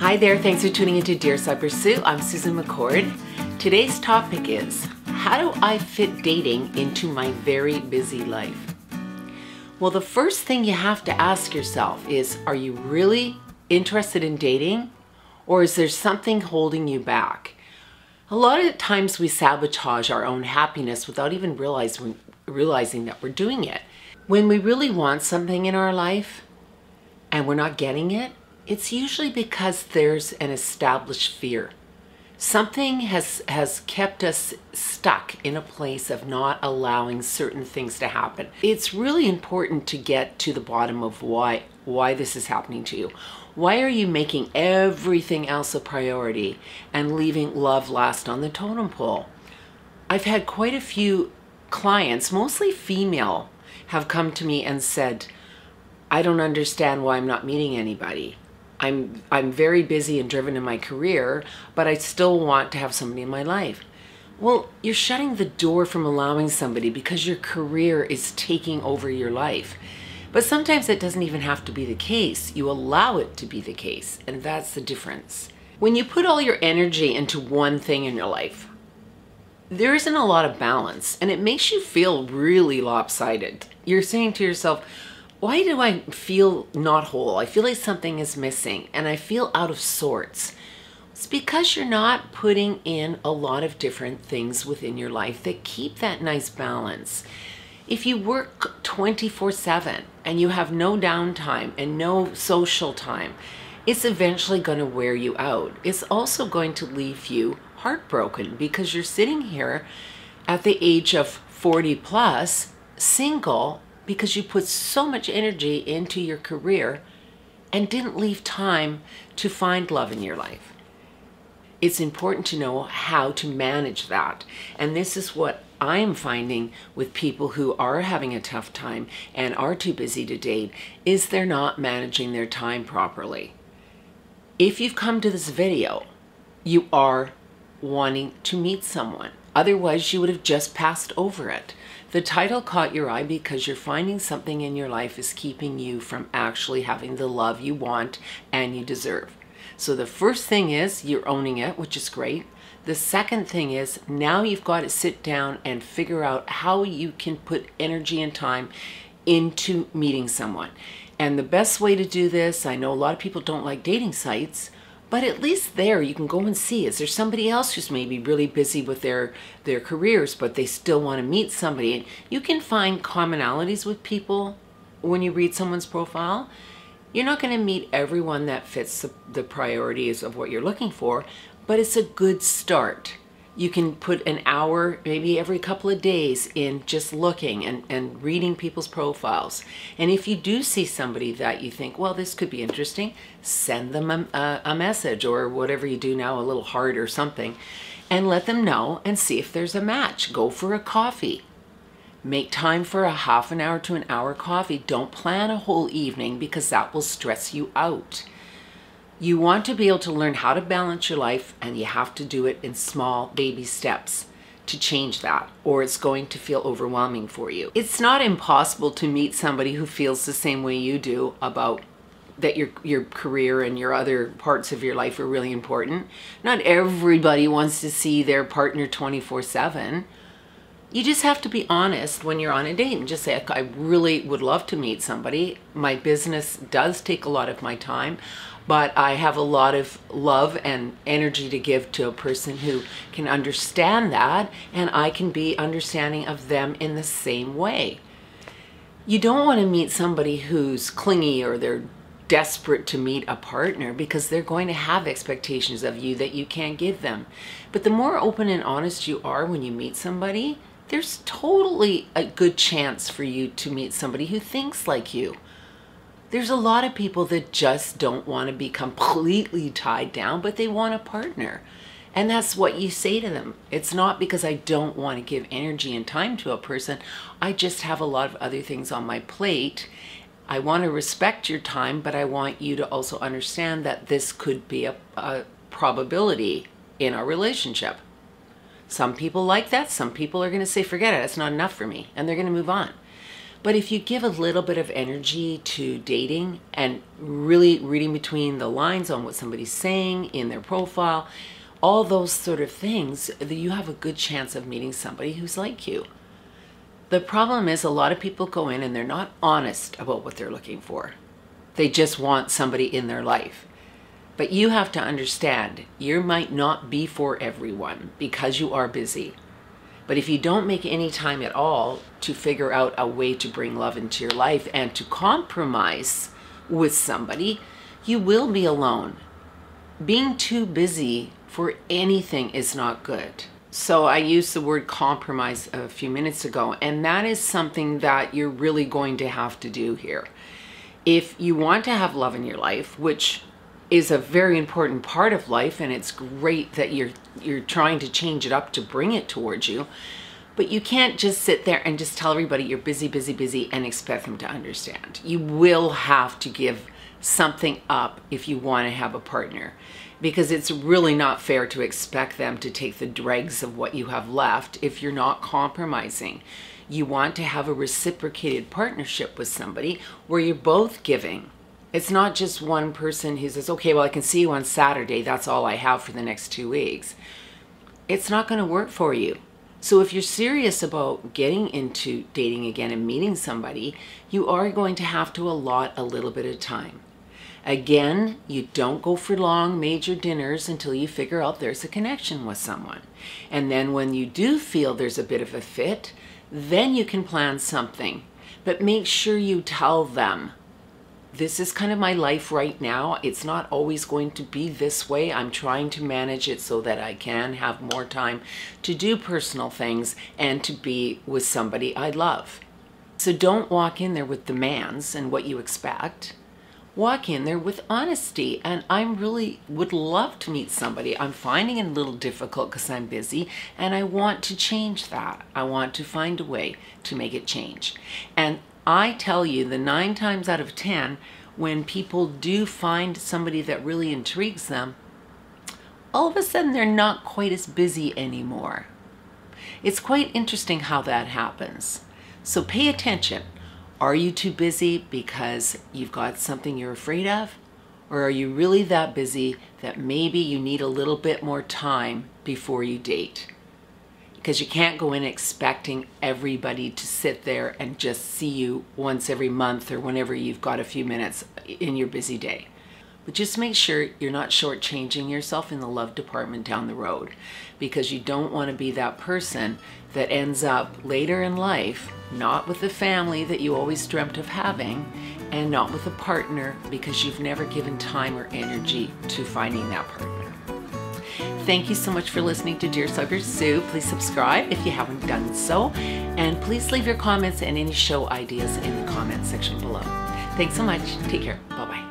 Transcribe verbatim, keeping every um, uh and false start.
Hi there, thanks for tuning into Dear Sybersue. I'm Susan McCord. Today's topic is, how do I fit dating into my very busy life? Well, the first thing you have to ask yourself is, are you really interested in dating? Or is there something holding you back? A lot of times we sabotage our own happiness without even realizing, realizing that we're doing it. When we really want something in our life and we're not getting it, it's usually because there's an established fear. Something has, has kept us stuck in a place of not allowing certain things to happen. It's really important to get to the bottom of why, why this is happening to you. Why are you making everything else a priority and leaving love last on the totem pole? I've had quite a few clients, mostly female, have come to me and said, I don't understand why I'm not meeting anybody. I'm, I'm very busy and driven in my career, but I still want to have somebody in my life. Well, you're shutting the door from allowing somebody because your career is taking over your life. But sometimes it doesn't even have to be the case. You allow it to be the case, and that's the difference. When you put all your energy into one thing in your life, there isn't a lot of balance, and it makes you feel really lopsided. You're saying to yourself, why do I feel not whole? I feel like something is missing, and I feel out of sorts. It's because you're not putting in a lot of different things within your life that keep that nice balance. If you work twenty-four seven and you have no downtime and no social time, it's eventually going to wear you out. It's also going to leave you heartbroken because you're sitting here at the age of forty plus, single, because you put so much energy into your career and didn't leave time to find love in your life. It's important to know how to manage that. And this is what I'm finding with people who are having a tough time and are too busy to date, is they're not managing their time properly. If you've come to this video, you are wanting to meet someone. Otherwise, you would have just passed over it. The title caught your eye because you're finding something in your life is keeping you from actually having the love you want and you deserve. So the first thing is you're owning it, which is great. The second thing is now you've got to sit down and figure out how you can put energy and time into meeting someone. And the best way to do this, I know a lot of people don't like dating sites, but at least there you can go and see, is there somebody else who's maybe really busy with their, their careers, but they still want to meet somebody? And you can find commonalities with people when you read someone's profile. You're not going to meet everyone that fits the, the priorities of what you're looking for, but it's a good start. You can put an hour, maybe every couple of days, in just looking and, and reading people's profiles. And if you do see somebody that you think, well, this could be interesting, send them a, a, a message or whatever you do now, a little heart or something, and let them know and see if there's a match. Go for a coffee. Make time for a half an hour to an hour coffee. Don't plan a whole evening because that will stress you out. You want to be able to learn how to balance your life, and you have to do it in small baby steps to change that, or it's going to feel overwhelming for you. It's not impossible to meet somebody who feels the same way you do about that your, your career and your other parts of your life are really important. Not everybody wants to see their partner twenty-four seven. You just have to be honest when you're on a date and just say, I really would love to meet somebody. My business does take a lot of my time, but I have a lot of love and energy to give to a person who can understand that, and I can be understanding of them in the same way. You don't want to meet somebody who's clingy or they're desperate to meet a partner, because they're going to have expectations of you that you can't give them. But the more open and honest you are when you meet somebody, there's totally a good chance for you to meet somebody who thinks like you. There's a lot of people that just don't want to be completely tied down, but they want a partner. And that's what you say to them. It's not because I don't want to give energy and time to a person. I just have a lot of other things on my plate. I want to respect your time, but I want you to also understand that this could be a, a probability in our relationship. Some people like that. Some people are going to say, forget it, it's not enough for me, and they're going to move on. But if you give a little bit of energy to dating and really reading between the lines on what somebody's saying in their profile, all those sort of things, you have a good chance of meeting somebody who's like you. The problem is a lot of people go in and they're not honest about what they're looking for. They just want somebody in their life. But you have to understand, you might not be for everyone because you are busy. But if you don't make any time at all to figure out a way to bring love into your life and to compromise with somebody, you will be alone. Being too busy for anything is not good. So I used the word compromise a few minutes ago, and that is something that you're really going to have to do here. If you want to have love in your life, which is a very important part of life, and it's great that you're you're trying to change it up to bring it towards you, but you can't just sit there and just tell everybody you're busy, busy, busy and expect them to understand. You will have to give something up if you want to have a partner, because it's really not fair to expect them to take the dregs of what you have left if you're not compromising. You want to have a reciprocated partnership with somebody where you're both giving. It's not just one person who says, okay, well, I can see you on Saturday. That's all I have for the next two weeks. It's not going to work for you. So if you're serious about getting into dating again and meeting somebody, you are going to have to allot a little bit of time. Again, you don't go for long major dinners until you figure out there's a connection with someone. And then when you do feel there's a bit of a fit, then you can plan something. But make sure you tell them, this is kind of my life right now. It's not always going to be this way. I'm trying to manage it so that I can have more time to do personal things and to be with somebody I love. So don't walk in there with demands and what you expect. Walk in there with honesty. And I really would love to meet somebody. I'm finding it a little difficult because I'm busy and I want to change that. I want to find a way to make it change. And I tell you, the nine times out of ten, when people do find somebody that really intrigues them, all of a sudden they're not quite as busy anymore. It's quite interesting how that happens. So pay attention. Are you too busy because you've got something you're afraid of? Or are you really that busy that maybe you need a little bit more time before you date? Because you can't go in expecting everybody to sit there and just see you once every month or whenever you've got a few minutes in your busy day. But just make sure you're not shortchanging yourself in the love department down the road, because you don't want to be that person that ends up later in life not with the family that you always dreamt of having and not with a partner because you've never given time or energy to finding that partner. Thank you so much for listening to Dear Sybersue. Please subscribe if you haven't done so. And please leave your comments and any show ideas in the comment section below. Thanks so much. Take care. Bye-bye.